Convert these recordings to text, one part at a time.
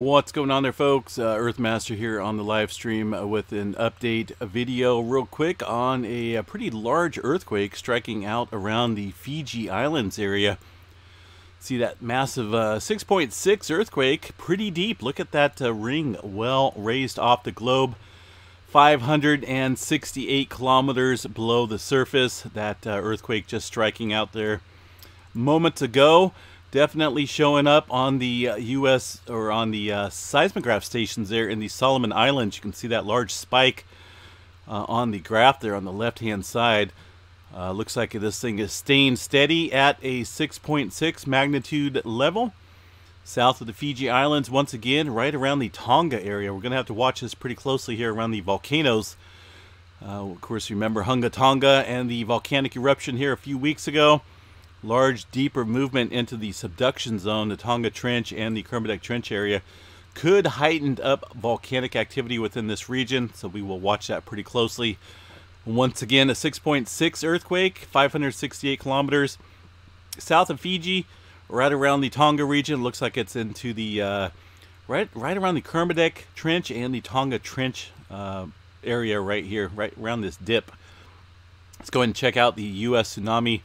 What's going on there, folks? Earthmaster here on the live stream with an update video real quick on a pretty large earthquake striking out around the Fiji Islands area. See that massive 6.6 earthquake, pretty deep. Look at that ring well raised off the globe, 568 kilometers below the surface. That earthquake just striking out there moments ago. Definitely showing up on the U.S. or on the seismograph stations there in the Solomon Islands. You can see that large spike on the graph there on the left-hand side. Looks like this thing is staying steady at a 6.6 magnitude level. South of the Fiji Islands, once again, right around the Tonga area. We're going to have to watch this pretty closely here around the volcanoes. Of course, remember Hunga Tonga and the volcanic eruption here a few weeks ago. Large, deeper movement into the subduction zone, the Tonga Trench and the Kermadec Trench area could heighten up volcanic activity within this region, so we will watch that pretty closely. Once again, a 6.6 earthquake, 568 kilometers south of Fiji, right around the Tonga region. Looks like it's into the right around the Kermadec Trench and the Tonga Trench area right here, right around this dip. Let's go ahead and check out the U.S. Tsunami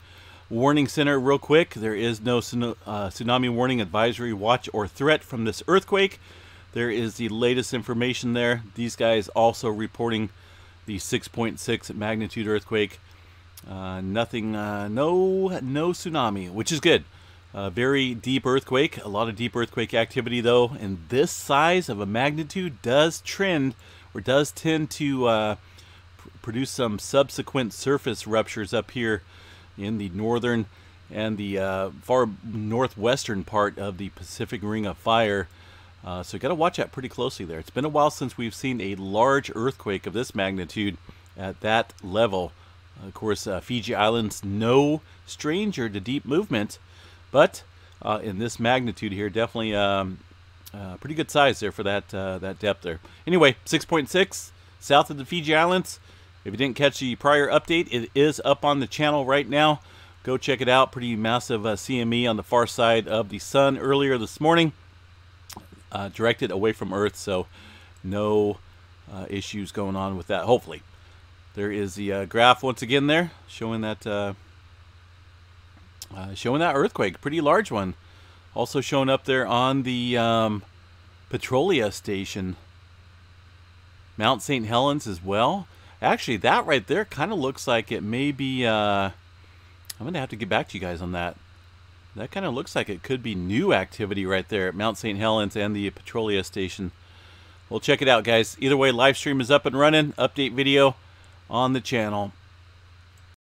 Warning Center real quick. There is no tsunami warning, advisory, watch, or threat from this earthquake. There is the latest information there. These guys also reporting the 6.6 magnitude earthquake. Nothing, no tsunami, which is good. Very deep earthquake. A lot of deep earthquake activity though, and this size of a magnitude does trend or does tend to produce some subsequent surface ruptures up here in the northern and the far northwestern part of the Pacific Ring of Fire. So you got to watch out pretty closely there. It's been a while since we've seen a large earthquake of this magnitude at that level. Of course, Fiji Islands, no stranger to deep movement, but in this magnitude here, definitely pretty good size there for that, that depth there. Anyway, 6.6 south of the Fiji Islands. If you didn't catch the prior update, it is up on the channel right now. Go check it out. Pretty massive CME on the far side of the sun earlier this morning, directed away from Earth, so no issues going on with that, hopefully. There is the graph once again there, showing that earthquake, pretty large one. Also showing up there on the Petrolia Station, Mount St. Helens as well. Actually, that right there kind of looks like it may be, I'm going to have to get back to you guys on that. That kind of looks like it could be new activity right there at Mount St. Helens and the Petrolia Station. We'll check it out, guys. Either way, live stream is up and running. Update video on the channel.